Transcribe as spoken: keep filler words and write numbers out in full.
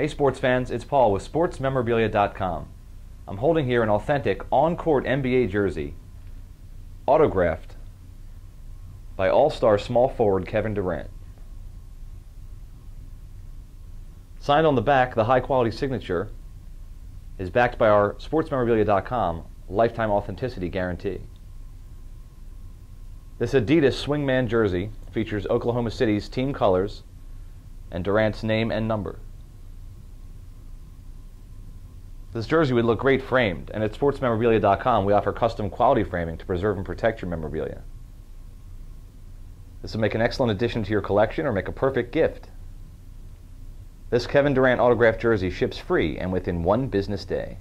Hey sports fans, it's Paul with sports memorabilia dot com. I'm holding here an authentic on-court N B A jersey, autographed by all-star small forward Kevin Durant. Signed on the back, the high-quality signature is backed by our sports memorabilia dot com lifetime authenticity guarantee. This Adidas Swingman jersey features Oklahoma City's team colors and Durant's name and number. This jersey would look great framed, and at sports memorabilia dot com we offer custom quality framing to preserve and protect your memorabilia. This would make an excellent addition to your collection or make a perfect gift. This Kevin Durant autographed jersey ships free and within one business day.